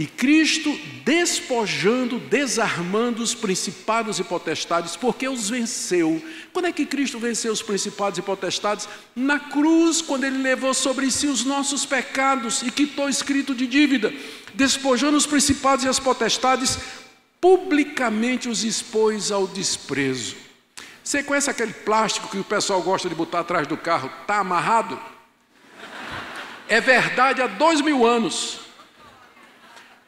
E Cristo despojando, desarmando os principados e potestades, porque os venceu. Quando é que Cristo venceu os principados e potestades? Na cruz, quando Ele levou sobre si os nossos pecados e quitou o escrito de dívida, despojando os principados e as potestades, publicamente os expôs ao desprezo. Você conhece aquele plástico que o pessoal gosta de botar atrás do carro? Está amarrado? É verdade há 2000 anos.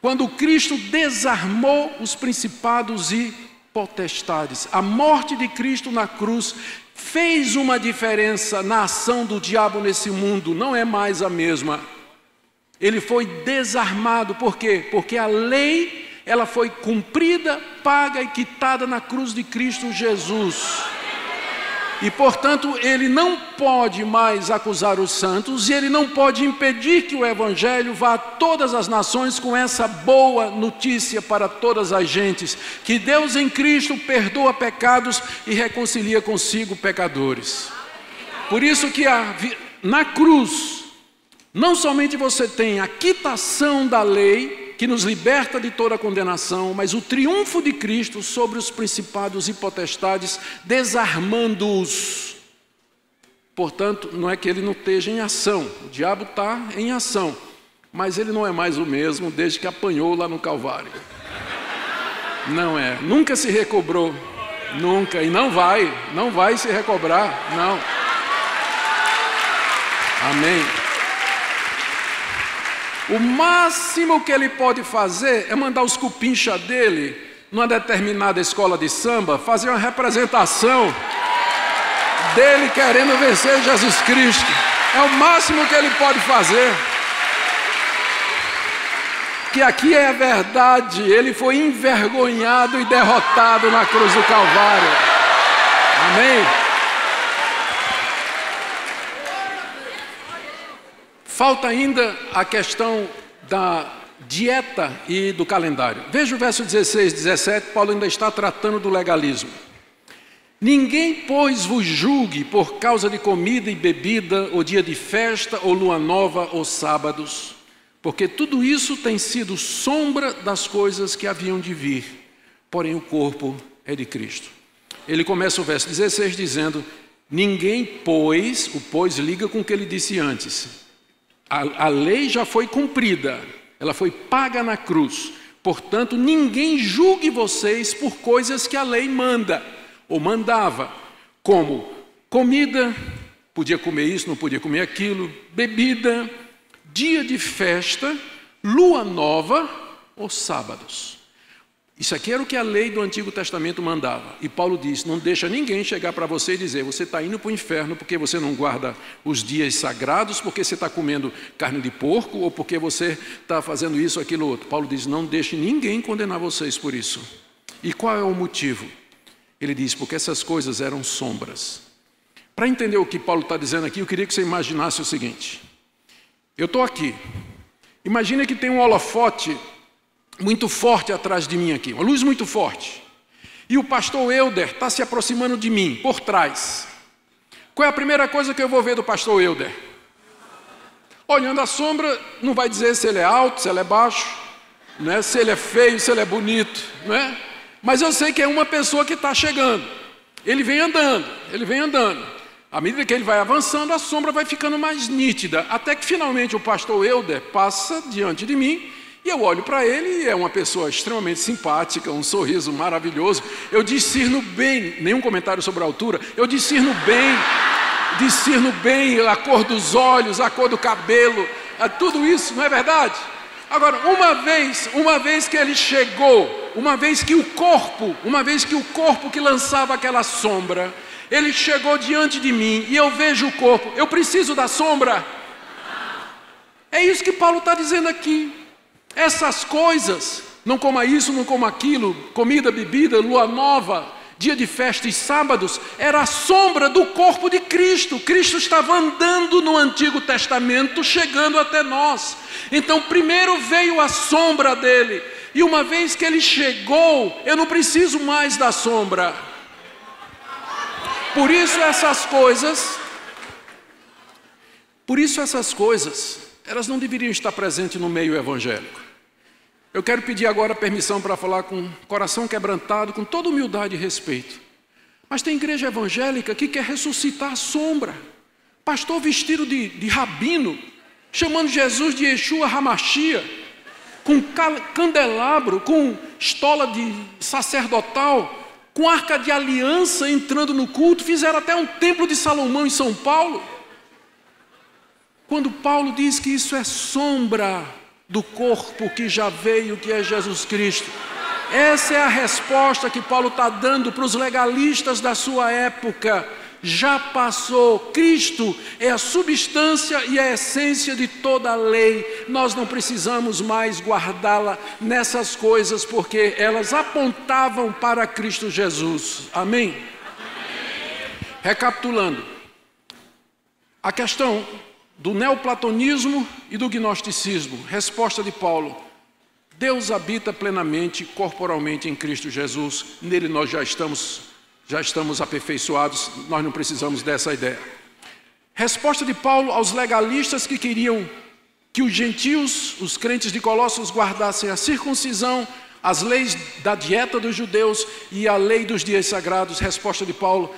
Quando Cristo desarmou os principados e potestades. A morte de Cristo na cruz fez uma diferença na ação do diabo nesse mundo. Não é mais a mesma. Ele foi desarmado. Por quê? Porque a lei, ela foi cumprida, paga e quitada na cruz de Cristo Jesus. E, portanto, ele não pode mais acusar os santos e ele não pode impedir que o Evangelho vá a todas as nações com essa boa notícia para todas as gentes, que Deus em Cristo perdoa pecados e reconcilia consigo pecadores. Por isso que na cruz, não somente você tem a quitação da lei, que nos liberta de toda a condenação, mas o triunfo de Cristo sobre os principados e potestades, desarmando-os. Portanto, não é que ele não esteja em ação, o diabo está em ação, mas ele não é mais o mesmo desde que apanhou lá no Calvário. Não é, nunca se recobrou, nunca, e não vai se recobrar, não. Amém. O máximo que ele pode fazer é mandar os cupincha dele numa determinada escola de samba fazer uma representação dele querendo vencer Jesus Cristo. É o máximo que ele pode fazer. Que aqui é a verdade, ele foi envergonhado e derrotado na cruz do Calvário. Amém? Falta ainda a questão da dieta e do calendário. Veja o verso 16, 17, Paulo ainda está tratando do legalismo. Ninguém, pois, vos julgue por causa de comida e bebida, ou dia de festa, ou lua nova, ou sábados, porque tudo isso tem sido sombra das coisas que haviam de vir, porém o corpo é de Cristo. Ele começa o verso 16 dizendo, ninguém, pois, o pois liga com o que ele disse antes. A lei já foi cumprida, ela foi paga na cruz. Portanto, ninguém julgue vocês por coisas que a lei manda, ou mandava, como comida, podia comer isso, não podia comer aquilo, bebida, dia de festa, lua nova ou sábados. Isso aqui era o que a lei do Antigo Testamento mandava. E Paulo diz, não deixa ninguém chegar para você e dizer, você está indo para o inferno porque você não guarda os dias sagrados, porque você está comendo carne de porco, ou porque você está fazendo isso, aquilo, outro. Paulo diz, não deixe ninguém condenar vocês por isso. E qual é o motivo? Ele diz, porque essas coisas eram sombras. Para entender o que Paulo está dizendo aqui, eu queria que você imaginasse o seguinte. Eu estou aqui. Imagina que tem um holofote muito forte atrás de mim aqui, uma luz muito forte. E o pastor Helder está se aproximando de mim, por trás. Qual é a primeira coisa que eu vou ver do pastor Helder? Olhando a sombra, não vai dizer se ele é alto, se ele é baixo, né? Se ele é feio, se ele é bonito, né? Mas eu sei que é uma pessoa que está chegando. Ele vem andando, ele vem andando. À medida que ele vai avançando, a sombra vai ficando mais nítida, até que finalmente o pastor Helder passa diante de mim. E eu olho para ele e é uma pessoa extremamente simpática, um sorriso maravilhoso. Eu discerno bem, nenhum comentário sobre a altura, eu discerno bem a cor dos olhos, a cor do cabelo, tudo isso, não é verdade? Agora, uma vez que ele chegou, uma vez que o corpo que lançava aquela sombra, ele chegou diante de mim e eu vejo o corpo, eu preciso da sombra? É isso que Paulo está dizendo aqui. Essas coisas, não coma isso, não coma aquilo, comida, bebida, lua nova, dia de festa e sábados, era a sombra do corpo de Cristo. Cristo estava andando no Antigo Testamento, chegando até nós. Então, primeiro veio a sombra dele, e uma vez que ele chegou, eu não preciso mais da sombra. Por isso essas coisas, elas não deveriam estar presentes no meio evangélico. Eu quero pedir agora permissão para falar com coração quebrantado, com toda humildade e respeito. Mas tem igreja evangélica que quer ressuscitar a sombra. Pastor vestido de rabino, chamando Jesus de Yeshua Hamashia, com candelabro, com estola de sacerdotal, com arca de aliança entrando no culto. Fizeram até um templo de Salomão em São Paulo. Quando Paulo diz que isso é sombra do corpo que já veio, que é Jesus Cristo. Essa é a resposta que Paulo está dando para os legalistas da sua época. Já passou, Cristo é a substância e a essência de toda a lei. Nós não precisamos mais guardá-la nessas coisas, porque elas apontavam para Cristo Jesus. Amém? Amém. Recapitulando, a questão do neoplatonismo e do gnosticismo. Resposta de Paulo: Deus habita plenamente, corporalmente em Cristo Jesus. Nele nós já estamos aperfeiçoados, nós não precisamos dessa ideia. Resposta de Paulo aos legalistas que queriam que os gentios, os crentes de Colossos, guardassem a circuncisão, as leis da dieta dos judeus e a lei dos dias sagrados. Resposta de Paulo: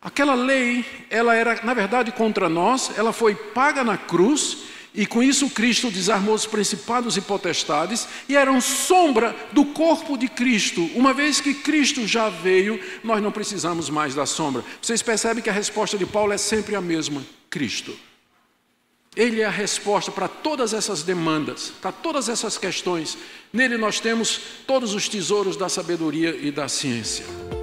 aquela lei, ela era, na verdade, contra nós, ela foi paga na cruz, e com isso Cristo desarmou os principados e potestades, e eram sombra do corpo de Cristo. Uma vez que Cristo já veio, nós não precisamos mais da sombra. Vocês percebem que a resposta de Paulo é sempre a mesma: Cristo. Ele é a resposta para todas essas demandas, para todas essas questões. Nele nós temos todos os tesouros da sabedoria e da ciência.